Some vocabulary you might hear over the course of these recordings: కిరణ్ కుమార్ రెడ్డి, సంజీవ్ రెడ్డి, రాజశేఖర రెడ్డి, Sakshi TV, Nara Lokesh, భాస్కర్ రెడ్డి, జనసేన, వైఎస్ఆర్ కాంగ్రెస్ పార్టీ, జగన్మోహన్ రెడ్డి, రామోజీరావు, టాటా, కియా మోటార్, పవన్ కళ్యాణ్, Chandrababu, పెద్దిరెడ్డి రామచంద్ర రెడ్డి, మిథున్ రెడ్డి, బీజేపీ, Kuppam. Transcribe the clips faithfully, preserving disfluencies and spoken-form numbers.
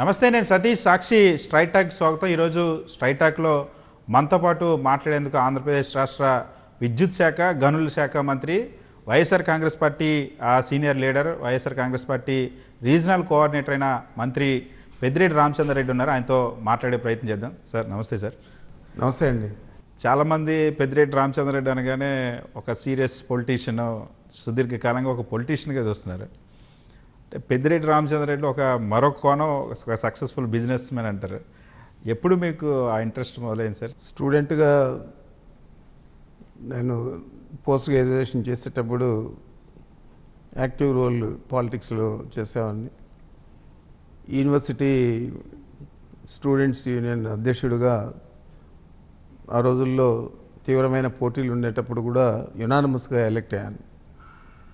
నమస్తే, నేను సతీష్, సాక్షి straight talk స్వాగతం. ఈరోజు స్ట్రైట్ టాక్లో మనతో పాటు మాట్లాడేందుకు ఆంధ్రప్రదేశ్ రాష్ట్ర విద్యుత్ శాఖ గనుల శాఖ మంత్రి, వైఎస్ఆర్ కాంగ్రెస్ పార్టీ senior leader, వైఎస్ఆర్ కాంగ్రెస్ పార్టీ regional coordinator అయిన మంత్రి పెద్దిరెడ్డి రామచంద్ర రెడ్డి ఉన్నారు. ఆయనతో మాట్లాడే ప్రయత్నం చేద్దాం. సార్ నమస్తే. సార్ నమస్తే అండి. చాలామంది పెద్దిరెడ్డి రామచంద్ర రెడ్డి అనగానే ఒక సీరియస్ పొలిటీషియన్, సుదీర్ఘకాలంగా ఒక పొలిటీషియన్గా చూస్తున్నారు. పెద్దిరెడ్డి రామచంద్ర రెడ్డి ఒక మరొక కోణం, ఒక సక్సెస్ఫుల్ బిజినెస్ మ్యాన్ అంటారు. ఎప్పుడు మీకు ఆ ఇంట్రెస్ట్ మొదలైంది సార్? స్టూడెంట్గా నేను పోస్ట్ గ్రాడ్యుయేషన్ చేసేటప్పుడు యాక్టివ్ రోల్ పాలిటిక్స్లో చేసేవాడిని. యూనివర్సిటీ స్టూడెంట్స్ యూనియన్ అధ్యక్షుడిగా ఆ రోజుల్లో తీవ్రమైన పోటీలు ఉండేటప్పుడు కూడా యునానిమస్గా ఎలెక్ట్ అయ్యాను.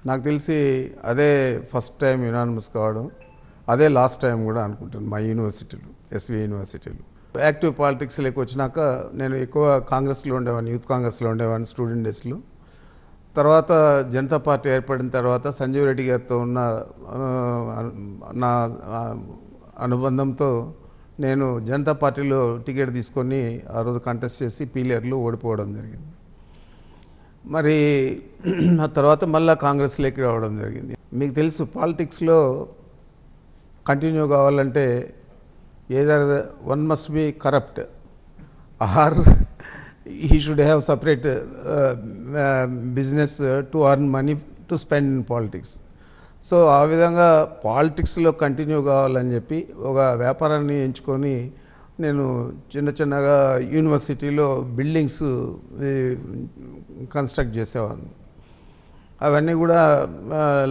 నాకు తెలిసి అదే ఫస్ట్ టైం యునానిమస్ కావడం, అదే లాస్ట్ టైం కూడా అనుకుంటాను మా యూనివర్సిటీలు, ఎస్వి యూనివర్సిటీలు. యాక్టివ్ పాలిటిక్స్లోకి వచ్చినాక నేను ఎక్కువ కాంగ్రెస్లో ఉండేవాడిని, యూత్ కాంగ్రెస్లో ఉండేవాడిని స్టూడెంట్ డేస్లో. తర్వాత జనతా పార్టీ ఏర్పడిన తర్వాత సంజీవ్ రెడ్డి గారితో ఉన్న నా అనుబంధంతో నేను జనతా పార్టీలో టికెట్ తీసుకొని ఆ రోజు కంటెస్ట్ చేసి పీలియర్లో ఓడిపోవడం జరిగింది. మరి ఆ తర్వాత మళ్ళీ కాంగ్రెస్లోకి రావడం జరిగింది. మీకు తెలుసు, పాలిటిక్స్లో కంటిన్యూ కావాలంటే either one must be corrupt or he should have separate business to earn money to spend in politics. So ఆ విధంగా పాలిటిక్స్లో కంటిన్యూ కావాలని చెప్పి ఒక వ్యాపారాన్ని ఎంచుకొని నేను చిన్న చిన్నగా యూనివర్సిటీలో బిల్డింగ్స్ కన్స్ట్రక్ట్ చేసేవాడిని. అవన్నీ కూడా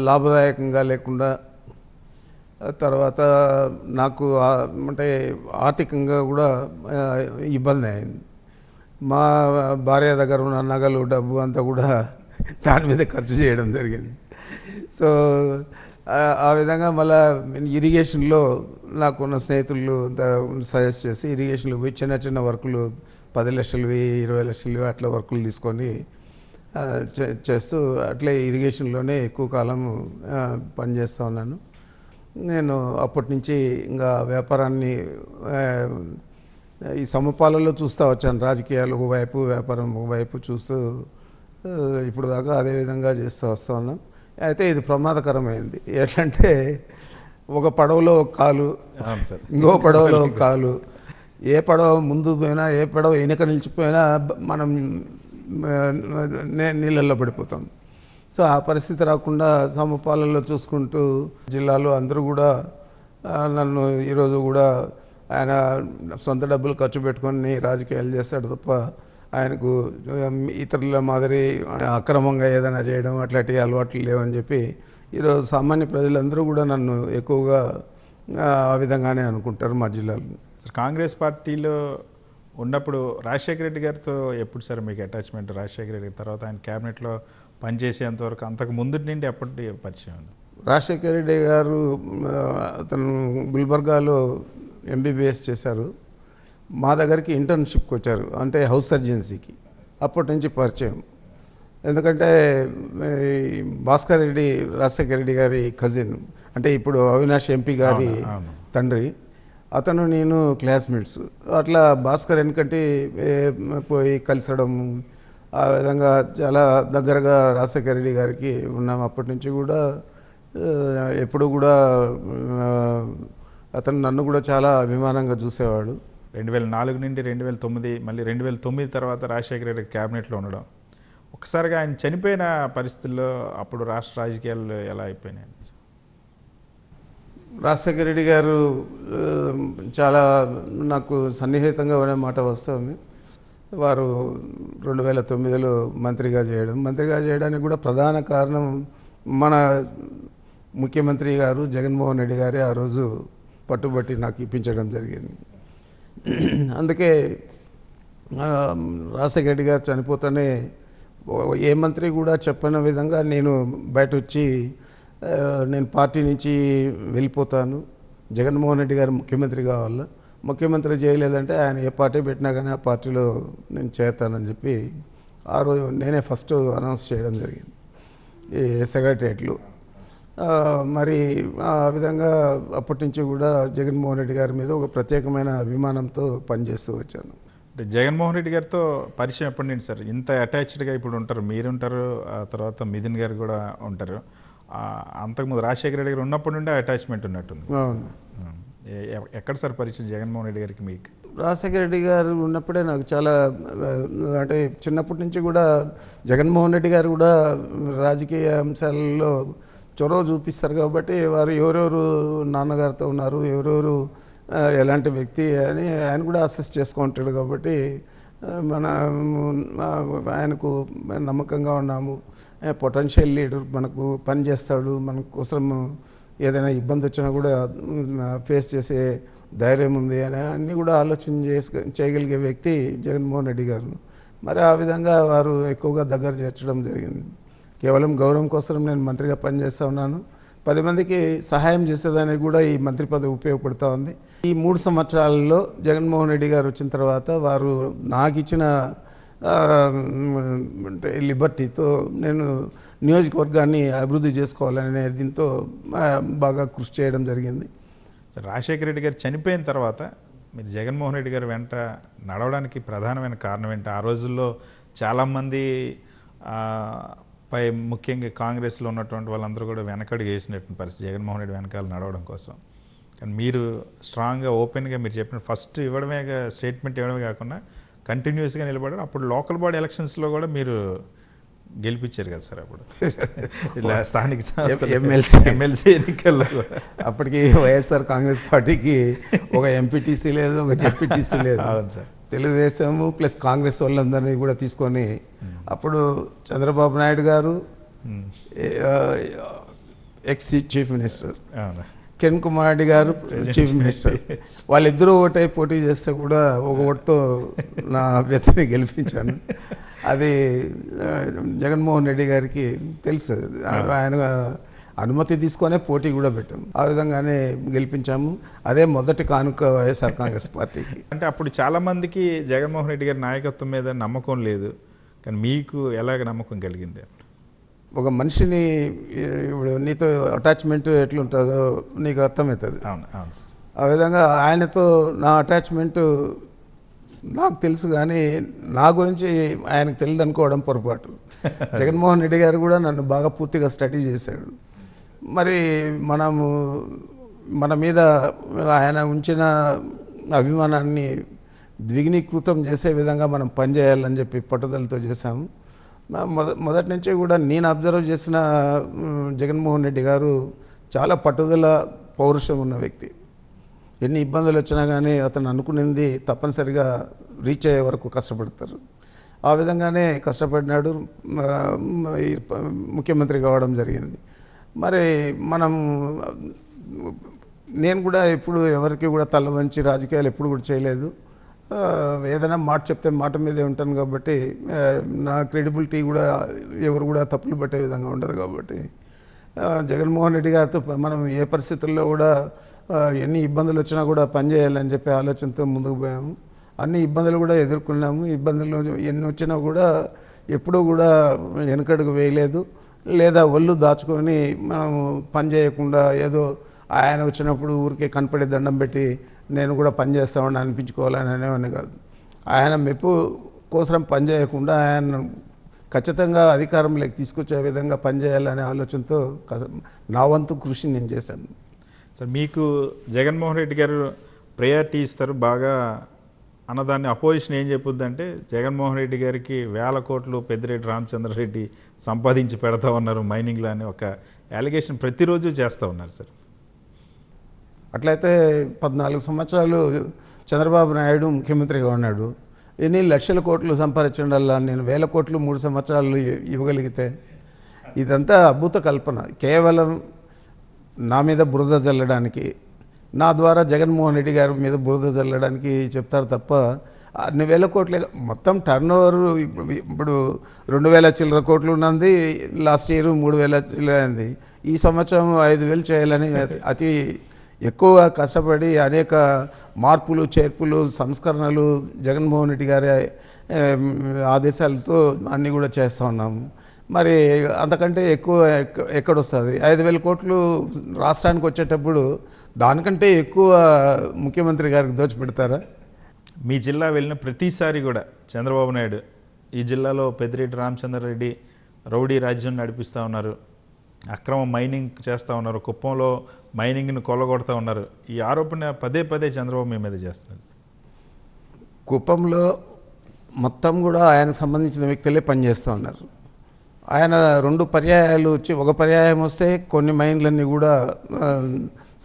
లాభదాయకంగా లేకుండా, తర్వాత నాకు అంటే ఆర్థికంగా కూడా ఇబ్బంది అయింది. మా భార్య దగ్గర ఉన్న నగలు, డబ్బు అంతా కూడా దాని మీద ఖర్చు చేయడం జరిగింది. సో ఆ విధంగా మళ్ళీ ఇరిగేషన్లో నాకున్న స్నేహితులు సజెస్ట్ చేసి ఇరిగేషన్లు పోయి చిన్న చిన్న వర్కులు, పది లక్షలవి, ఇరవై లక్షలవి అట్లా వర్కులు తీసుకొని చేస్తూ అట్లే ఇరిగేషన్లోనే ఎక్కువ కాలం పనిచేస్తూ ఉన్నాను. నేను అప్పటి నుంచి ఇంకా వ్యాపారాన్ని ఈ సమపాలలో చూస్తూ వచ్చాను. రాజకీయాలు ఒకవైపు, వ్యాపారం ఒకవైపు చూస్తూ ఇప్పుడు దాకా అదేవిధంగా చేస్తూ వస్తూ ఉన్నాం. అయితే ఇది ప్రమాదకరమైంది. ఏంటంటే ఒక పడవలో ఒక కాలు, ఇంకో పడవలో ఒక కాలు, ఏ పడవ ముందు పోయినా, ఏ పడవ వెనక నిలిచిపోయినా మనం నీళ్ళల్లో పడిపోతాం. సో ఆ పరిస్థితి రాకుండా సమపాలల్లో చూసుకుంటూ జిల్లాలో అందరూ కూడా నన్ను ఈరోజు కూడా ఆయన సొంత డబ్బులు ఖర్చు పెట్టుకొని రాజకీయాలు చేస్తాడు తప్ప ఆయనకు ఇతరుల మాదిరి అక్రమంగా ఏదైనా చేయడం అట్లాంటి అలవాట్లు లేవని చెప్పి ఈరోజు సామాన్య ప్రజలందరూ కూడా నన్ను ఎక్కువగా ఆ విధంగానే అనుకుంటారు మా జిల్లాలో. కాంగ్రెస్ పార్టీలో ఉన్నప్పుడు రాజశేఖర రెడ్డి గారితో ఎప్పుడు సార్ మీకు అటాచ్మెంట్? రాజశేఖర రెడ్డి తర్వాత ఆయన క్యాబినెట్లో పనిచేసేంతవరకు, అంతకు ముందు నుండి ఎప్పటి పరిచయం? రాజశేఖర రెడ్డి గారు అతను గుల్బర్గాలో ఎంబీబీఎస్ చేశారు. మా దగ్గరికి ఇంటర్న్షిప్కి వచ్చారు, అంటే హౌస్ సర్జెన్సీకి. అప్పటి నుంచి పరిచయం. ఎందుకంటే భాస్కర్ రెడ్డి రాజశేఖర రెడ్డి గారి కజిన్, అంటే ఇప్పుడు అవినాష్ ఎంపీ గారి తండ్రి, అతను నేను క్లాస్మేట్స్. అట్లా భాస్కర్ ఎందుకంటే పోయి కలిసడం, ఆ విధంగా చాలా దగ్గరగా రాజశేఖర రెడ్డి గారికి ఉన్నాం. అప్పటి నుంచి కూడా ఎప్పుడు కూడా అతను నన్ను కూడా చాలా అభిమానంగా చూసేవాడు. రెండు వేల నాలుగు నుండి రెండు వేల తొమ్మిది, మళ్ళీ రెండు వేల తొమ్మిది తర్వాత రాజశేఖర రెడ్డి క్యాబినెట్లో ఉండడం. ఒకసారిగా ఆయన చనిపోయిన పరిస్థితుల్లో అప్పుడు రాష్ట్ర రాజకీయాలు ఎలా అయిపోయినాయి? రాజశేఖర రెడ్డి గారు చాలా నాకు సన్నిహితంగా ఉండే మాట వస్తుంది. వారు రెండు వేల తొమ్మిదిలో మంత్రిగా చేయడం, మంత్రిగా చేయడానికి కూడా ప్రధాన కారణం మన ముఖ్యమంత్రి గారు జగన్మోహన్ రెడ్డి గారే ఆ రోజు పట్టుబట్టి నాకు ఇప్పించడం జరిగింది. అందుకే రాజశేఖర రెడ్డి గారు చనిపోతేనే ఏ మంత్రి కూడా చెప్పని విధంగా నేను బయట వచ్చి నేను పార్టీ నుంచి వెళ్ళిపోతాను, జగన్మోహన్ రెడ్డి గారు ముఖ్యమంత్రి కావాలా, ముఖ్యమంత్రి చేయలేదంటే ఆయన ఏ పార్టీ పెట్టినా కానీ ఆ పార్టీలో నేను చేరతానని చెప్పి ఆ రోజు నేనే ఫస్ట్ అనౌన్స్ చేయడం జరిగింది ఈ సెక్రటరియట్లో. మరి ఆ విధంగా అప్పటి నుంచి కూడా జగన్మోహన్ రెడ్డి గారి మీద ఒక ప్రత్యేకమైన అభిమానంతో పనిచేస్తూ వచ్చాను. అంటే జగన్మోహన్ రెడ్డి గారితో పరిచయం ఎప్పటి నుంచి సార్? ఇంత అటాచ్డ్గా ఇప్పుడు ఉంటారు, మీరుంటారు, ఆ తర్వాత మిథున్ గారు కూడా ఉంటారు. అంతకుముందు రాజశేఖర రెడ్డి గారు ఉన్నప్పటి నుండి అటాచ్మెంట్ ఉన్నట్టుంది. ఎక్కడ సార్ పరిచయం జగన్మోహన్ రెడ్డి గారికి మీకు? రాజశేఖర రెడ్డి గారు ఉన్నప్పుడే నాకు చాలా, అంటే చిన్నప్పటి నుంచి కూడా జగన్మోహన్ రెడ్డి గారు కూడా రాజకీయ అంశాలలో చొరవ చూపిస్తారు కాబట్టి వారు ఎవరెవరు నాన్నగారితో ఉన్నారు, ఎవరెవరు ఎలాంటి వ్యక్తి అని ఆయన కూడా అసెస్ చేసుకుంటాడు. కాబట్టి మన ఆయనకు నమ్మకంగా ఉన్నాము, పొటెన్షియల్ లీడర్, మనకు పని చేస్తాడు, మన కోసం ఏదైనా ఇబ్బంది వచ్చినా కూడా ఫేస్ చేసే ధైర్యం ఉంది అని అన్నీ కూడా ఆలోచన చేసు చేయగలిగే వ్యక్తి జగన్మోహన్ రెడ్డి గారు. మరి ఆ విధంగా వారు ఎక్కువగా దగ్గర చేర్చడం జరిగింది. కేవలం గౌరవం కోసం నేను మంత్రిగా పనిచేస్తూ ఉన్నాను, పది మందికి సహాయం చేసేదానికి కూడా ఈ మంత్రి పదవి ఉపయోగపడుతూ ఉంది. ఈ మూడు సంవత్సరాలలో జగన్మోహన్ రెడ్డి గారు వచ్చిన తర్వాత వారు నాకు ఇచ్చిన లిబర్టీతో నేను నియోజకవర్గాన్ని అభివృద్ధి చేసుకోవాలనే దీంతో బాగా కృషి చేయడం జరిగింది. రాజశేఖర రెడ్డి గారు చనిపోయిన తర్వాత మీరు జగన్మోహన్ రెడ్డి గారు వెంట నడవడానికి ప్రధానమైన కారణం ఏంటి? ఆ రోజుల్లో చాలామంది పై ముఖ్యంగా కాంగ్రెస్లో ఉన్నటువంటి వాళ్ళందరూ కూడా వెనకడుగు వేసినటువంటి పరిస్థితి జగన్మోహన్ రెడ్డి వెనకాల నడవడం కోసం. కానీ మీరు స్ట్రాంగ్గా ఓపెన్గా మీరు చెప్పిన ఫస్ట్ ఇవ్వడమే స్టేట్మెంట్ ఇవ్వడమే కాకుండా కంటిన్యూస్గా నిలబడారు. అప్పుడు లోకల్ బాడీ ఎలక్షన్స్లో కూడా మీరు గెలిపించారు కదా సార్? అప్పుడు ఇలా స్థానిక ఎమ్మెల్సీ ఎమ్మెల్సీ ఎన్నికల్లో అప్పటికి వైఎస్ఆర్ కాంగ్రెస్ పార్టీకి ఒక ఎంపీటీసీ లేదు, ఒక జెడ్పీటీసీ లేదు. అవును సార్. తెలుగుదేశము ప్లస్ కాంగ్రెస్ వాళ్ళందరినీ కూడా తీసుకొని అప్పుడు Chandrababu Naidu garu, ex chief minister కిరణ్ కుమార్ రెడ్డి garu chief minister, వాళ్ళిద్దరూ ఓటై పోటీ చేస్తే కూడా ఒక ఓటుతో నా అభ్యర్థిని గెలిపించాను. అది జగన్మోహన్ రెడ్డి గారికి తెలుసు, ఆయన అనుమతి తీసుకునే పోటీ కూడా పెట్టాము. ఆ విధంగానే గెలిపించాము. అదే మొదటి కానుక వైఎస్ఆర్ కాంగ్రెస్ పార్టీకి. అంటే అప్పుడు చాలామందికి జగన్మోహన్ రెడ్డి గారి నాయకత్వం మీద నమ్మకం లేదు, కానీ మీకు ఎలాగ నమ్మకం కలిగింది? ఒక మనిషిని ఇప్పుడు నీతో అటాచ్మెంట్ ఎట్లుంటుందో నీకు అర్థమవుతుంది. అవును అవును. ఆ విధంగా ఆయనతో నా అటాచ్మెంట్ నాకు తెలుసు, కానీ నా గురించి ఆయనకు తెలియదు అనుకోవడం పొరపాటు. జగన్మోహన్ రెడ్డి గారు కూడా నన్ను బాగా పూర్తిగా స్టడీ చేశాడు. మరి మనము మన మీద ఆయన ఉంచిన అభిమానాన్ని ద్విగుణీకృతం చేసే విధంగా మనం పనిచేయాలని చెప్పి పట్టుదలతో చేశాము. మొదటి నుంచి కూడా నేను అబ్జర్వ్ చేసిన జగన్మోహన్ రెడ్డి గారు చాలా పట్టుదల, పౌరుషం ఉన్న వ్యక్తి. ఎన్ని ఇబ్బందులు వచ్చినా కానీ అతను అనుకునేది తప్పనిసరిగా రీచ్ అయ్యే వరకు కష్టపడతారు. ఆ విధంగానే కష్టపడినాడు, ముఖ్యమంత్రి కావడం జరిగింది. మరి మనం నేను కూడా ఎప్పుడు ఎవరికి కూడా తల వంచి రాజకీయాలు ఎప్పుడు కూడా చేయలేదు. ఏదైనా మాట చెప్తే మాట మీదే ఉంటాను కాబట్టి నా క్రెడిబిలిటీ కూడా ఎవరు కూడా తప్పులు పట్టే విధంగా ఉండదు. కాబట్టి జగన్మోహన్ రెడ్డి గారితో మనం ఏ పరిస్థితుల్లో కూడా ఎన్ని ఇబ్బందులు వచ్చినా కూడా పనిచేయాలని చెప్పి ఆలోచనతో ముందుకు పోయాము. అన్ని ఇబ్బందులు కూడా ఎదుర్కొన్నాము. ఇబ్బందులు ఎన్ని వచ్చినా కూడా ఎప్పుడూ కూడా వెనకడుగు వేయలేదు, లేదా ఒళ్ళు దాచుకొని మనము పని చేయకుండా ఏదో ఆయన వచ్చినప్పుడు ఊరికే కనపడే దండం పెట్టి నేను కూడా పని చేస్తామని అనిపించుకోవాలని అనేవని కాదు. ఆయన మెప్పు కోసం పని చేయకుండా ఆయన ఖచ్చితంగా అధికారంలోకి తీసుకొచ్చే విధంగా పనిచేయాలనే ఆలోచనతో నా వంతు కృషి నేను చేశాను. సార్ మీకు జగన్మోహన్ రెడ్డి గారు ప్రయారిటీ ఇస్తారు బాగా అన్నదాన్ని అపోజిషన్ ఏం చెప్పొద్దంటే జగన్మోహన్ రెడ్డి గారికి వేల కోట్లు పెద్దిరెడ్డి రామచంద్ర రెడ్డి సంపాదించి పెడతా ఉన్నారు మైనింగ్లో అని ఒక అలిగేషన్ ప్రతిరోజు చేస్తూ ఉన్నారు సార్. అట్లయితే పద్నాలుగు సంవత్సరాలు చంద్రబాబు నాయుడు ముఖ్యమంత్రిగా ఉన్నాడు. ఎన్ని లక్షల కోట్లు సంపాదించడంలా నేను వేల కోట్లు మూడు సంవత్సరాలు ఇవ్వగలిగితే ఇదంతా అద్భుత కల్పన. కేవలం నా మీద బురద జల్లడానికి, నా ద్వారా జగన్మోహన్ రెడ్డి గారి మీద బురద జల్లడానికి చెప్తారు తప్ప అన్ని వేల కోట్లే. మొత్తం టర్న్ ఓవర్ ఇప్పుడు ఇప్పుడు రెండు వేల చిల్లర కోట్లు ఉన్నది, లాస్ట్ ఇయర్ మూడు వేల చిల్లర అయింది, ఈ సంవత్సరం ఐదు వేలు చేయాలని అతి ఎక్కువగా కష్టపడి అనేక మార్పులు, చేర్పులు, సంస్కరణలు జగన్మోహన్ రెడ్డి గారి ఆదేశాలతో అన్నీ కూడా చేస్తూ ఉన్నాము. మరి అంతకంటే ఎక్కువ ఎక్కడ వస్తుంది? ఐదు వేల కోట్లు రాష్ట్రానికి వచ్చేటప్పుడు దానికంటే ఎక్కువ ముఖ్యమంత్రి గారికి దోచిపెడతారా? మీ జిల్లా వెళ్ళిన ప్రతిసారి కూడా చంద్రబాబు నాయుడు ఈ జిల్లాలో పెద్దిరెడ్డి రామచంద్రారెడ్డి రౌడీ రాజ్యం నడిపిస్తూ ఉన్నారు, అక్రమ మైనింగ్ చేస్తూ ఉన్నారు, కుప్పంలో మైనింగ్ను కొల్లగొడతా ఉన్నారు, ఈ ఆరోపణ పదే పదే చంద్రబాబు మీ మీద చేస్తున్నారు. కుప్పంలో మొత్తం కూడా ఆయనకు సంబంధించిన వ్యక్తులే పనిచేస్తూ ఉన్నారు. ఆయన రెండు పర్యాయాలు వచ్చి, ఒక పర్యాయం వస్తే కొన్ని మైన్లన్నీ కూడా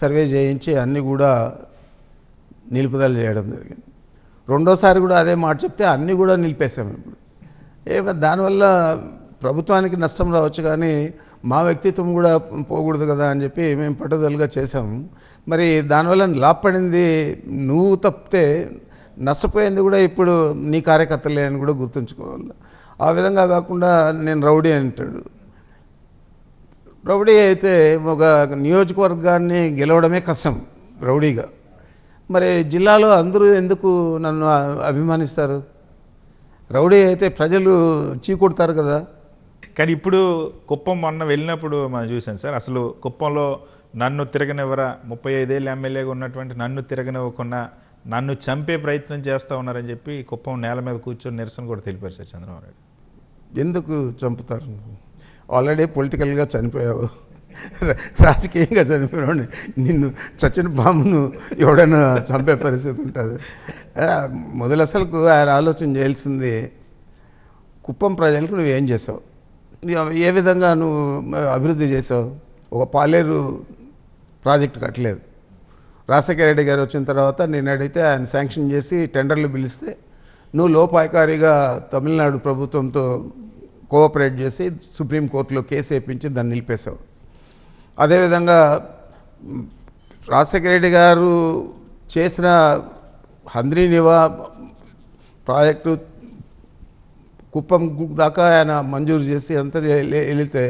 సర్వే చేయించి అన్నీ కూడా నిలుపుదల చేయడం జరిగింది. రెండోసారి కూడా అదే మాట చెప్తే అన్నీ కూడా నిలిపేశాము. ఇప్పుడు ఏ దానివల్ల ప్రభుత్వానికి నష్టం రావచ్చు, కానీ మా వ్యక్తిత్వం కూడా పోకూడదు కదా అని చెప్పి మేము పట్టుదలగా చేసాము. మరి దానివల్ల లాభపడింది నువ్వు తప్పితే, నష్టపోయింది కూడా ఇప్పుడు నీ కార్యకర్తలే అని కూడా గుర్తుంచుకోవాలి. ఆ విధంగా కాకుండా నేను రౌడీ అంటాడు, రౌడీ అయితే ఒక నియోజకవర్గాన్ని గెలవడమే కష్టం రౌడీగా, మరి జిల్లాలో అందరూ ఎందుకు నన్ను అభిమానిస్తారు? రౌడీ అయితే ప్రజలు చీకొడతారు కదా. కానీ ఇప్పుడు కుప్పం మొన్న వెళ్ళినప్పుడు మనం చూసాను సార్, అసలు కుప్పంలో నన్ను తిరగనివ్వరా, ముప్పై ఐదేళ్ళు ఎమ్మెల్యేగా ఉన్నటువంటి నన్ను తిరగనివ్వకుండా నన్ను చంపే ప్రయత్నం చేస్తూ ఉన్నారని చెప్పి కుప్పం నేల మీద కూర్చొని నిరసన కూడా తెలిపారు సార్ చంద్రబాబు నాయుడు. ఎందుకు చంపుతారు? ఆల్రెడీ పొలిటికల్గా చనిపోయావు, రాజకీయంగా చనిపోయిన నిన్ను చచ్చిన బామును ఎవడైనా చంపే పరిస్థితి ఉంటుంది. మొదలు అసలుకు ఆయన ఆలోచన చేయాల్సింది కుప్పం ప్రజలకు నువ్వేం చేసావు, ఏ విధంగా నువ్వు అభివృద్ధి చేసావు. ఒక పాలేరు ప్రాజెక్టు కట్టలేదు, రాజశేఖర రెడ్డి గారు వచ్చిన తర్వాత నేను అడిగితే ఆయన శాంక్షన్ చేసి టెండర్లు పిలిస్తే నువ్వు లోపాయకారిగా తమిళనాడు ప్రభుత్వంతో కోఆపరేట్ చేసి సుప్రీంకోర్టులో కేసు వేయించి దాన్ని నిలిపేశావు. అదేవిధంగా రాజశేఖర రెడ్డి గారు చేసిన హంద్రీనివా ప్రాజెక్టు కుప్పం దాకా ఆయన మంజూరు చేసి అంతా వెళితే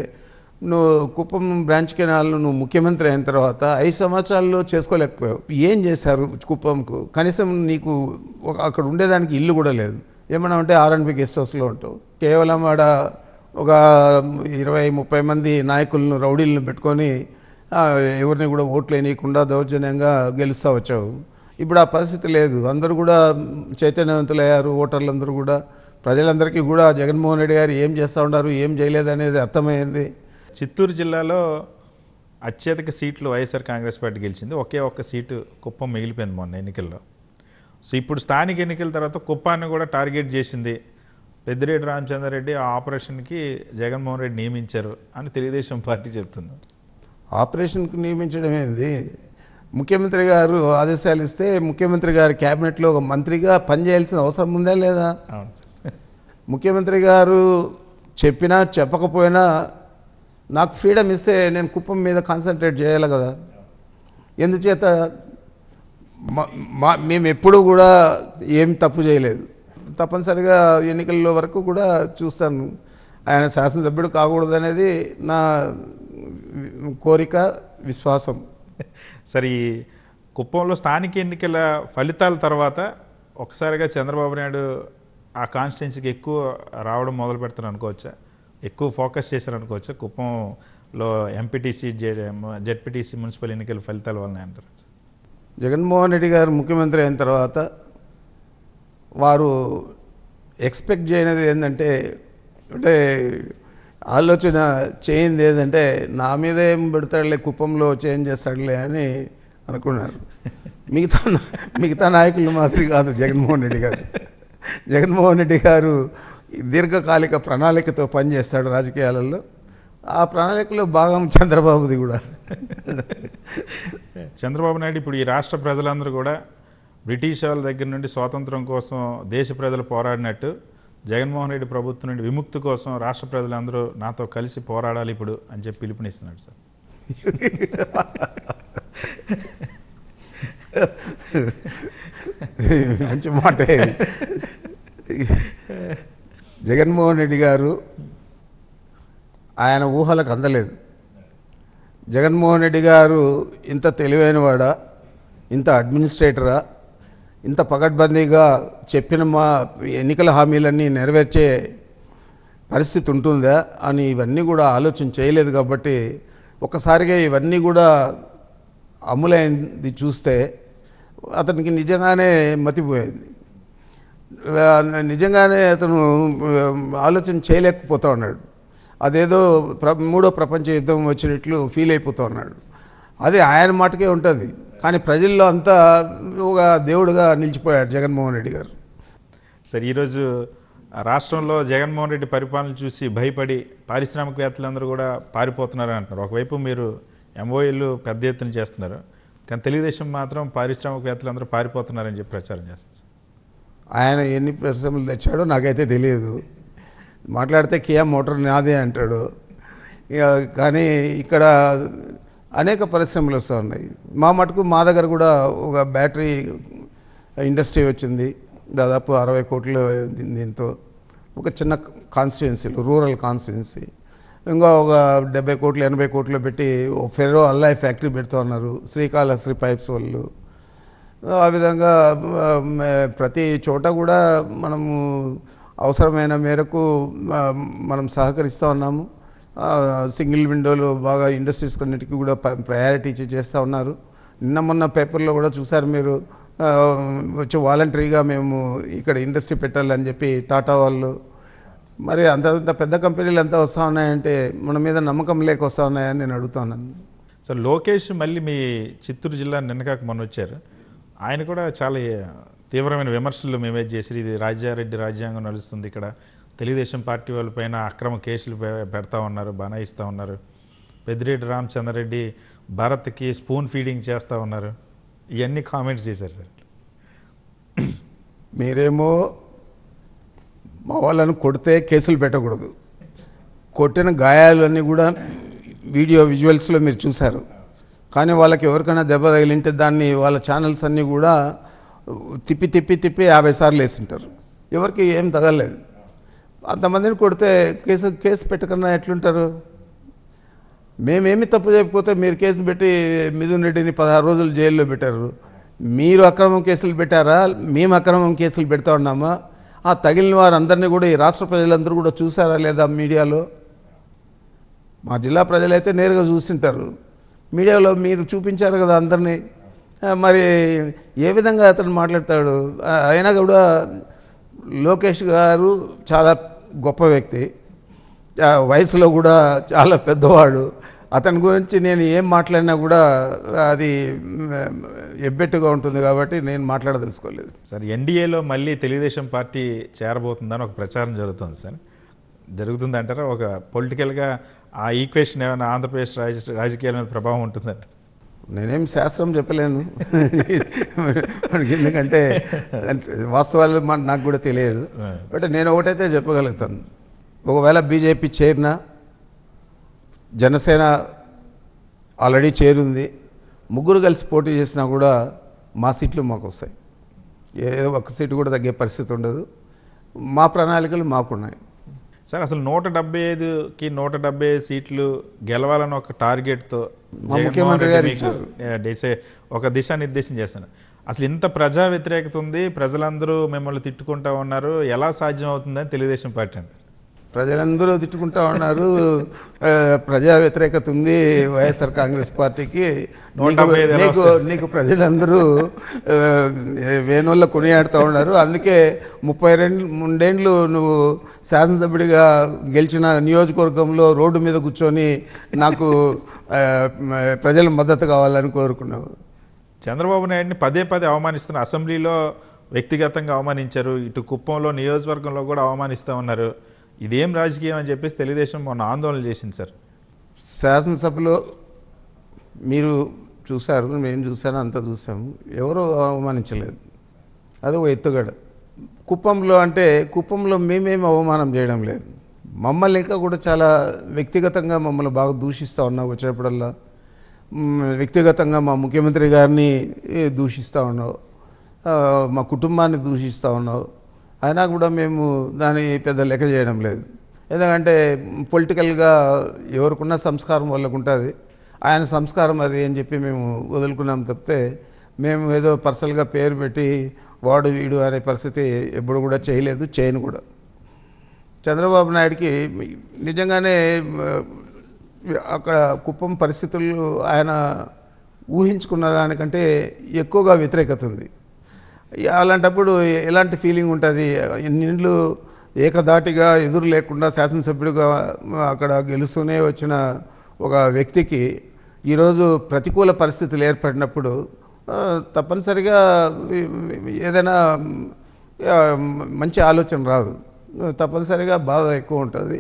నువ్వు కుప్పం బ్రాంచ్ కెనాల్ నువ్వు ముఖ్యమంత్రి అయిన తర్వాత ఐదు సంవత్సరాల్లో చేసుకోలేకపోయావు. ఏం చేశారు కుప్పంకు? కనీసం నీకు అక్కడ ఉండేదానికి ఇల్లు కూడా లేదు. ఏమన్నా అంటే ఆర్అండ్బి గెస్ట్ హౌస్లో ఉంటావు. కేవలం ఆడ ఒక ఇరవై ముప్పై మంది నాయకులను రౌడీలను పెట్టుకొని ఎవరిని కూడా ఓట్లు వేయకుండా దౌర్జన్యంగా గెలుస్తూ వచ్చావు. ఇప్పుడు ఆ పరిస్థితి లేదు, అందరూ కూడా చైతన్యవంతులు అయ్యారు. ఓటర్లందరూ కూడా ప్రజలందరికీ కూడా జగన్మోహన్ రెడ్డి గారు ఏం చేస్తూ ఉన్నారు, ఏం చేయలేదు అనేది అర్థమైంది. చిత్తూరు జిల్లాలో అత్యధిక సీట్లు వైఎస్ఆర్ కాంగ్రెస్ పార్టీ గెలిచింది, ఒకే ఒక్క సీటు కుప్పం మిగిలిపోయింది మొన్న ఎన్నికల్లో. సో ఇప్పుడు స్థానిక ఎన్నికల తర్వాత కుప్పాన్ని కూడా టార్గెట్ చేసింది పెద్దిరెడ్డి రామచంద్రారెడ్డి, ఆ ఆపరేషన్కి జగన్మోహన్ రెడ్డి నియమించారు అని తెలుగుదేశం పార్టీ చెప్తుంది. ఆపరేషన్కి నియమించడం ఏంది? ముఖ్యమంత్రి గారు ఆదేశాలు ఇస్తే ముఖ్యమంత్రి గారు క్యాబినెట్లో ఒక మంత్రిగా పనిచేయాల్సిన అవసరం ఉందా లేదా? అవును సార్. ముఖ్యమంత్రి గారు చెప్పినా చెప్పకపోయినా నాకు ఫ్రీడమ్ ఇస్తే నేను కుప్పం మీద కాన్సన్ట్రేట్ చేయాలి కదా. ఎందుచేత మా మేము ఎప్పుడూ కూడా ఏం తప్పు చేయలేదు. తప్పనిసరిగా ఎన్నికల్లో వరకు కూడా చూస్తాను. ఆయన శాసనసభ్యుడు కాకూడదు అనేది నా కోరిక, విశ్వాసం. సరే, ఈ కుప్పంలో స్థానిక ఎన్నికల ఫలితాల తర్వాత ఒకసారిగా చంద్రబాబు నాయుడు ఆ కాన్స్టిట్యున్సీకి ఎక్కువ రావడం మొదలు పెడతారు అనుకోవచ్చా? ఎక్కువ ఫోకస్ చేశారు అనుకోవచ్చు కుప్పంలో ఎంపీటీసీ జెడ్పీటీసీ మున్సిపల్ ఎన్నికల ఫలితాల వల్ల అంటారు. జగన్మోహన్ రెడ్డి గారు ముఖ్యమంత్రి అయిన తర్వాత వారు ఎక్స్పెక్ట్ చేయనిది ఏంటంటే, అంటే ఆలోచన చేయింది ఏంటంటే, నా మీద ఏం పెడతాడులే కుప్పంలో చేంజ్ చేస్తాడులే అని అనుకున్నారు. మిగతా మిగతా నాయకులు మాదిరి కాదు జగన్మోహన్ రెడ్డి గారు. జగన్మోహన్ రెడ్డి గారు దీర్ఘకాలిక ప్రణాళికతో పనిచేస్తాడు రాజకీయాలలో. ఆ ప్రణాళికలో భాగం చంద్రబాబుది కూడా. చంద్రబాబు నాయుడు ఇప్పుడు ఈ రాష్ట్ర ప్రజలందరూ కూడా బ్రిటిష్ వాళ్ళ దగ్గర నుండి స్వాతంత్రం కోసం దేశ ప్రజలు పోరాడినట్టు జగన్మోహన్ రెడ్డి ప్రభుత్వం నుండి విముక్తి కోసం రాష్ట్ర ప్రజలందరూ నాతో కలిసి పోరాడాలి ఇప్పుడు అని చెప్పి పిలుపునిస్తున్నాడు సార్. మంచి మాట. జగన్మోహన్ రెడ్డి గారు ఆయన ఊహలకు అందలేదు. జగన్మోహన్ రెడ్డి గారు ఇంత తెలివైనవాడా, ఇంత అడ్మినిస్ట్రేటరా, ఇంత పకడ్బందీగా చెప్పిన మా ఎన్నికల హామీలన్నీ నెరవేర్చే పరిస్థితి ఉంటుందా అని ఇవన్నీ కూడా ఆలోచన చేయలేదు కాబట్టి ఒకసారిగా ఇవన్నీ కూడా అమలైంది చూస్తే అతనికి నిజంగానే మతిపోయింది. నిజంగానే అతను ఆలోచన చేయలేకపోతూ ఉన్నాడు. అదేదో ప్ర మూడో ప్రపంచ యుద్ధం వచ్చినట్లు ఫీల్ అయిపోతూ ఉన్నాడు. అది ఆయన మాటకే ఉంటుంది, కానీ ప్రజల్లో అంతా ఒక దేవుడుగా నిలిచిపోయాడు జగన్మోహన్ రెడ్డి గారు. సరే, ఈరోజు రాష్ట్రంలో జగన్మోహన్ రెడ్డి పరిపాలన చూసి భయపడి పారిశ్రామికవేత్తలందరూ కూడా పారిపోతున్నారు అంటున్నారు. ఒకవైపు మీరు ఎంఓఏలు పెద్ద ఎత్తున చేస్తున్నారు, కానీ తెలుగుదేశం మాత్రం పారిశ్రామికవేత్తలందరూ పారిపోతున్నారని చెప్పి ప్రచారం చేస్తున్నారు. ఆయన ఎన్ని పరిశ్రమలు తెచ్చాడో నాకైతే తెలియదు. మాట్లాడితే కియా మోటార్ నాదే అంటాడు, కానీ ఇక్కడ అనేక పరిశ్రమలు వస్తూ ఉన్నాయి. మా మటుకు మా దగ్గర కూడా ఒక బ్యాటరీ ఇండస్ట్రీ వచ్చింది, దాదాపు అరవై కోట్లు దీంతో, ఒక చిన్న కాన్స్టిట్యుయెన్సీలు, రూరల్ కాన్స్టిట్యుయెన్సీ. ఇంకా ఒక డెబ్బై కోట్లు ఎనభై కోట్లు పెట్టి ఫెర్రో అల్లాయ్ ఫ్యాక్టరీ పెడుతూ ఉన్నారు శ్రీకాళహస్తి పైప్స్ వాళ్ళు. ఆ విధంగా ప్రతి చోట కూడా మనము అవసరమైన మేరకు మనం సహకరిస్తూ ఉన్నాము. సింగిల్ విండోలు బాగా ఇండస్ట్రీస్ కొన్నిటికి కూడా ప్రయారిటీ ఇచ్చి చేస్తూ ఉన్నారు. నిన్న మొన్న పేపర్లో కూడా చూసారు మీరు, వచ్చి వాలంటరీగా మేము ఇక్కడ ఇండస్ట్రీ పెట్టాలని చెప్పి టాటా వాళ్ళు. మరి అంతంత పెద్ద కంపెనీలు అంతా వస్తూ ఉన్నాయంటే మన మీద నమ్మకం లేక వస్తూ ఉన్నాయని నేను అడుగుతున్నాను. సార్, లోకేష్ మళ్ళీ మీ చిత్తూరు జిల్లా నిన్నకాక మొన్న వచ్చారు. ఆయన కూడా చాలా తీవ్రమైన విమర్శలు మేమే చేసి, ఇది రాజారెడ్డి రాజ్యాంగం నడుస్తుంది, ఇక్కడ తెలుగుదేశం పార్టీ వాళ్ళ పైన అక్రమ కేసులు పెడతా ఉన్నారు, బనాయిస్తూ ఉన్నారు, పెద్దిరెడ్డి రామచంద్ర రెడ్డి భారత్కి స్పూన్ ఫీడింగ్ చేస్తూ ఉన్నారు, ఇవన్నీ కామెంట్స్ చేశారు. సార్, మీరేమో మా వాళ్ళను కొడితే కేసులు పెట్టకూడదు, కొట్టిన గాయాలన్నీ కూడా వీడియో విజువల్స్లో మీరు చూశారు, కానీ వాళ్ళకి ఎవరికైనా దెబ్బ తగిలింటే దాన్ని వాళ్ళ ఛానల్స్ అన్నీ కూడా తిప్పి తిప్పి తిప్పి యాభై సార్లు వేసింటారు, ఎవరికి ఏం తగలలేదు. అంతమందిని కొడితే కేసు కేసు పెట్టకుండా ఎట్లుంటారు? మేమేమి తప్పు చేయకపోతే మీరు కేసు పెట్టి మిథున్ రెడ్డిని పదహారు రోజులు జైల్లో పెట్టారు. మీరు అక్రమం కేసులు పెట్టారా? మేము అక్రమం కేసులు పెడతా ఉన్నామా? ఆ తగిలిన వారందరినీ కూడా ఈ రాష్ట్ర ప్రజలందరూ కూడా చూసారా లేదా? మీడియాలో మా జిల్లా ప్రజలైతే నేరుగా చూసింటారు, మీడియాలో మీరు చూపించారు కదా అందరినీ. మరి ఏ విధంగా అతను మాట్లాడతాడు? అయినా కూడా లోకేష్ గారు చాలా గొప్ప వ్యక్తి, వయసులో కూడా చాలా పెద్దవాడు. అతని గురించి నేను ఏం మాట్లాడినా కూడా అది ఎబ్బెట్టుగా ఉంటుంది కాబట్టి నేను మాట్లాడదలుచుకోలేదు. సార్, ఎన్డీఏలో మళ్ళీ తెలుగుదేశం పార్టీ చేరబోతుందని ఒక ప్రచారం జరుగుతుంది. సార్, జరుగుతుందంటారా? ఒక పొలిటికల్గా ఆ ఈక్వేషన్ ఏమైనా ఆంధ్రప్రదేశ్ రాజ రాజకీయాల మీద ప్రభావం ఉంటుందంట? నేనేం శాస్త్రం చెప్పలేను, ఎందుకంటే వాస్తవాలు నాకు కూడా తెలియదు. బట్ నేను ఒకటైతే చెప్పగలుగుతాను, ఒకవేళ బీజేపీ చేరినా, జనసేన ఆల్రెడీ చేరుంది, ముగ్గురు కలిసి పోటీ చేసినా కూడా మా సీట్లు మాకు వస్తాయి. ఏ ఒక్క సీటు కూడా తగ్గే పరిస్థితి ఉండదు. మా ప్రణాళికలు మాకున్నాయి. సార్, అసలు నూట డెబ్బై ఐదుకి నూట డెబ్బై ఐదు సీట్లు గెలవాలని ఒక టార్గెట్తో ముఖ్యమంత్రి గారు ఒక దిశానిర్దేశం చేశాను. అసలు ఇంత ప్రజా వ్యతిరేకత ఉంది, ప్రజలందరూ మిమ్మల్ని తిట్టుకుంటూ ఉన్నారు, ఎలా సాధ్యం అవుతుందని తెలుగుదేశం పార్టీ అంటారు? ప్రజలందరూ తిట్టుకుంటూ ఉన్నారు, ప్రజా వ్యతిరేకత ఉంది వైఎస్ఆర్ కాంగ్రెస్ పార్టీకి, నీకు నీకు ప్రజలందరూ వేణుల్లో కొనియాడుతూ ఉన్నారు, అందుకే ముప్పై రెండు రెండేండ్లు నువ్వు శాసనసభ్యుడిగా గెలిచిన నియోజకవర్గంలో రోడ్డు మీద కూర్చొని నాకు ప్రజల మద్దతు కావాలని కోరుకున్నావు. చంద్రబాబు నాయుడిని పదే పదే అవమానిస్తున్న, అసెంబ్లీలో వ్యక్తిగతంగా అవమానించారు, ఇటు కుప్పంలో నియోజకవర్గంలో కూడా అవమానిస్తూ ఉన్నారు, ఇదేం రాజకీయం అని చెప్పేసి తెలుగుదేశం మొన్న ఆందోళన చేసింది. సార్, శాసనసభలో మీరు చూశారు, మేము చూసాను, అంతా చూసాము, ఎవరూ అవమానించలేదు, అది ఒక ఎత్తుగడ. కుప్పంలో అంటే కుప్పంలో మేమేమి అవమానం చేయడం లేదు, మమ్మల్ని ఇంకా కూడా చాలా వ్యక్తిగతంగా మమ్మల్ని బాగా దూషిస్తూ ఉన్నావు, వచ్చేప్పుడల్లా వ్యక్తిగతంగా మా ముఖ్యమంత్రి గారిని దూషిస్తూ ఉన్నావు, మా కుటుంబాన్ని దూషిస్తూ ఉన్నావు. అయినా కూడా మేము దాన్ని పెద్ద లెక్క చేయడం లేదు, ఎందుకంటే పొలిటికల్గా ఎవరికున్న సంస్కారం వాళ్ళకు ఉంటుంది, ఆయన సంస్కారం అది అని చెప్పి మేము వదులుకున్నాం తప్పితే మేము ఏదో పర్సనల్గా పేరు పెట్టి వాడు వీడు అనే పరిస్థితి ఎప్పుడు కూడా చేయలేదు, చేయను కూడా. చంద్రబాబు నాయుడికి నిజంగానే అక్కడ కుప్పం పరిస్థితులు ఆయన ఊహించుకున్న దానికంటే ఎక్కువగా వ్యతిరేకత ఉంది. అలాంటప్పుడు ఎలాంటి ఫీలింగ్ ఉంటుంది? ఎన్నిండ్లు ఏకధాటిగా ఎదురు లేకుండా శాసనసభ్యుడిగా అక్కడ గెలుస్తూనే వచ్చిన ఒక వ్యక్తికి ఈరోజు ప్రతికూల పరిస్థితులు ఏర్పడినప్పుడు తప్పనిసరిగా ఏదైనా మంచి ఆలోచన రాదు, తప్పనిసరిగా బాధ ఎక్కువ ఉంటుంది.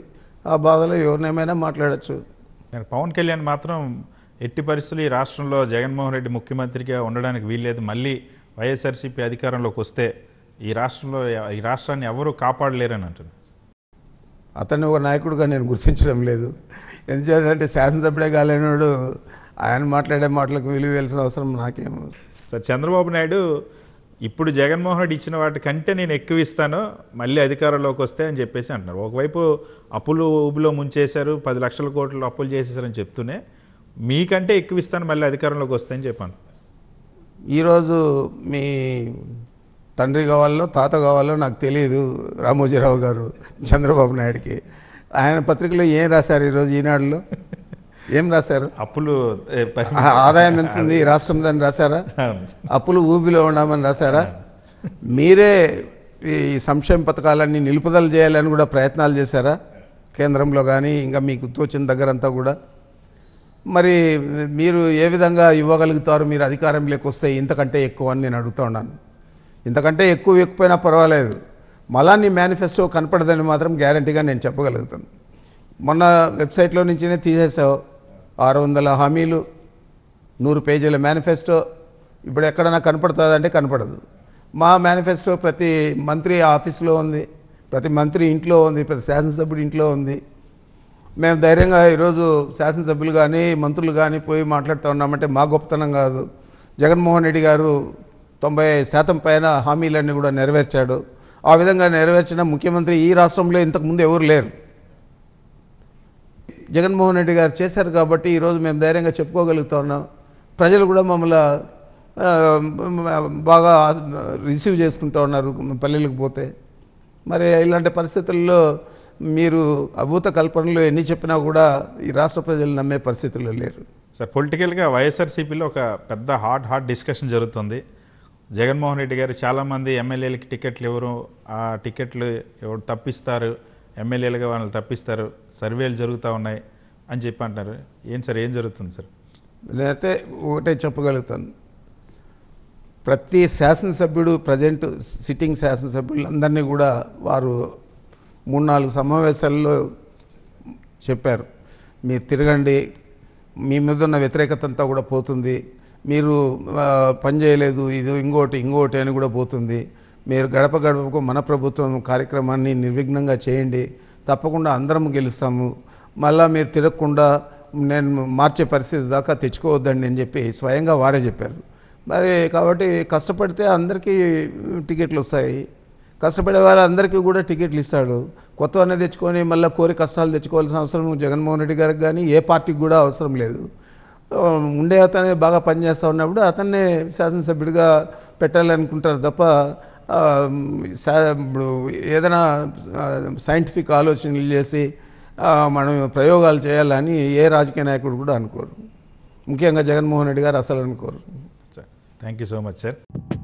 ఆ బాధలో ఎవరినేమైనా మాట్లాడచ్చు. పవన్ కళ్యాణ్ మాత్రం ఎట్టి పరిస్థితులు ఈ రాష్ట్రంలో జగన్మోహన్ రెడ్డి ముఖ్యమంత్రిగా ఉండడానికి వీల్లేదు, మళ్ళీ వైఎస్ఆర్సీపీ అధికారంలోకి వస్తే ఈ రాష్ట్రంలో ఈ రాష్ట్రాన్ని ఎవరు కాపాడలేరని అంటున్నారు. అతన్ని ఒక నాయకుడుగా నేను గుర్తించడం లేదు. ఎందుచేతంటే శాసనసభ్యుడే కాలేనాడు, ఆయన మాట్లాడే మాటలకు విలువ వేయాల్సిన అవసరం నాకేమో. సార్, చంద్రబాబు నాయుడు ఇప్పుడు జగన్మోహన్ రెడ్డి ఇచ్చిన వాటికంటే నేను ఎక్కువ ఇస్తాను మళ్ళీ అధికారంలోకి వస్తే అని చెప్పేసి అంటున్నారు. ఒకవైపు అప్పులు ఊబిలో ముంచేశారు, పది లక్షల కోట్లు అప్పులు చేసేసారని చెప్తూనే మీకంటే ఎక్కువ ఇస్తాను మళ్ళీ అధికారంలోకి వస్తాయని చెప్పాను. ఈరోజు మీ తండ్రి కావాలో తాత కావాలో నాకు తెలియదు రామోజీరావు గారు చంద్రబాబు నాయుడికి. ఆయన పత్రికలో ఏం రాశారు ఈరోజు ఈనాడులో? ఏం రాశారు? అప్పులు ఆదాయం ఎంత ఉంది రాష్ట్రం దాన్ని రాశారా? అప్పులు ఊబిలో ఉన్నామని రాశారా? మీరే ఈ సంక్షేమ పథకాలన్నీ నిలుపుదల చేయాలని కూడా ప్రయత్నాలు చేశారా కేంద్రంలో? కానీ ఇంకా మీకు తోచిన దగ్గరంతా కూడా మరి మీరు ఏ విధంగా ఇవ్వగలుగుతారు మీరు అధికారంలోకి వస్తే ఇంతకంటే ఎక్కువ అని నేను అడుగుతూ ఉన్నాను. ఇంతకంటే ఎక్కువ ఇవ్వకపోయినా పర్వాలేదు, మళ్ళా నీ మేనిఫెస్టో కనపడదని మాత్రం గ్యారంటీగా నేను చెప్పగలుగుతాను. మొన్న వెబ్సైట్లో నుంచినే తీసేసావు ఆరు వందల హామీలు, నూరు పేజీల మేనిఫెస్టో. ఇప్పుడు ఎక్కడన్నా కనపడుతుందంటే కనపడదు. మా మేనిఫెస్టో ప్రతి మంత్రి ఆఫీస్లో ఉంది, ప్రతి మంత్రి ఇంట్లో ఉంది, ప్రతి శాసనసభ్యుడి ఇంట్లో ఉంది. మేము ధైర్యంగా ఈరోజు శాసనసభ్యులు కానీ మంత్రులు కానీ పోయి మాట్లాడుతూ ఉన్నామంటే మా గొప్పతనం కాదు. జగన్మోహన్ రెడ్డి గారు తొంభై శాతం పైన హామీలన్నీ కూడా నెరవేర్చాడు. ఆ విధంగా నెరవేర్చిన ముఖ్యమంత్రి ఈ రాష్ట్రంలో ఇంతకుముందు ఎవరు లేరు. జగన్మోహన్ రెడ్డి గారు చేశారు కాబట్టి ఈరోజు మేము ధైర్యంగా చెప్పుకోగలుగుతూ ఉన్నాం. ప్రజలు కూడా మమ్మల్ని బాగా రిసీవ్ చేసుకుంటూ ఉన్నారు పల్లెలకు పోతే. మరి ఇలాంటి పరిస్థితుల్లో మీరు అభూత కల్పనలు ఎన్ని చెప్పినా కూడా ఈ రాష్ట్ర ప్రజలు నమ్మే పరిస్థితుల్లో లేరు. సార్, పొలిటికల్గా వైఎస్ఆర్సీపీలో ఒక పెద్ద హాట్ హాట్ డిస్కషన్ జరుగుతుంది. జగన్మోహన్ రెడ్డి గారు చాలామంది ఎమ్మెల్యేలకి టికెట్లు ఎవరు ఆ టికెట్లు ఎవరు తప్పిస్తారు, ఎమ్మెల్యేలుగా వాళ్ళని తప్పిస్తారు, సర్వేలు జరుగుతూ ఉన్నాయి అని చెప్పి అంటున్నారు. ఏం సార్, ఏం జరుగుతుంది సార్? నేనైతే ఒకటే చెప్పగలుగుతాను, ప్రతి శాసనసభ్యుడు ప్రజెంట్ సిట్టింగ్ శాసనసభ్యులందరినీ కూడా వారు మూడు నాలుగు సమావేశాల్లో చెప్పారు, మీరు తిరగండి, మీ మీద ఉన్న వ్యతిరేకత అంతా కూడా పోతుంది, మీరు పనిచేయలేదు ఇది ఇంకోటి ఇంకోటి అని కూడా పోతుంది, మీరు గడప గడపకు మన ప్రభుత్వం కార్యక్రమాన్ని నిర్విఘ్నంగా చేయండి, తప్పకుండా అందరం గెలుస్తాము, మళ్ళీ మీరు తిరగకుండా నేను మార్చే పరిస్థితి దాకా తెచ్చుకోవద్దండి అని చెప్పి స్వయంగా వారే చెప్పారు. మరి కాబట్టి కష్టపడితే అందరికీ టికెట్లు వస్తాయి, కష్టపడే వాళ్ళందరికీ కూడా టికెట్లు ఇస్తాడు. కొత్త అన్నీ తెచ్చుకొని మళ్ళీ కోరి కష్టాలు తెచ్చుకోవాల్సిన అవసరం జగన్మోహన్ రెడ్డి గారికి కానీ ఏ పార్టీకి కూడా అవసరం లేదు. ఉండే అతనే బాగా పనిచేస్తూ ఉన్నప్పుడు అతన్నే శాసనసభ్యుడిగా పెట్టాలనుకుంటారు తప్ప ఇప్పుడు ఏదైనా సైంటిఫిక్ ఆలోచనలు చేసి మనం ప్రయోగాలు చేయాలని ఏ రాజకీయ నాయకుడు కూడా అనుకోరు, ముఖ్యంగా జగన్మోహన్ రెడ్డి గారు అసలు అనుకోరు. Thank you so much sir.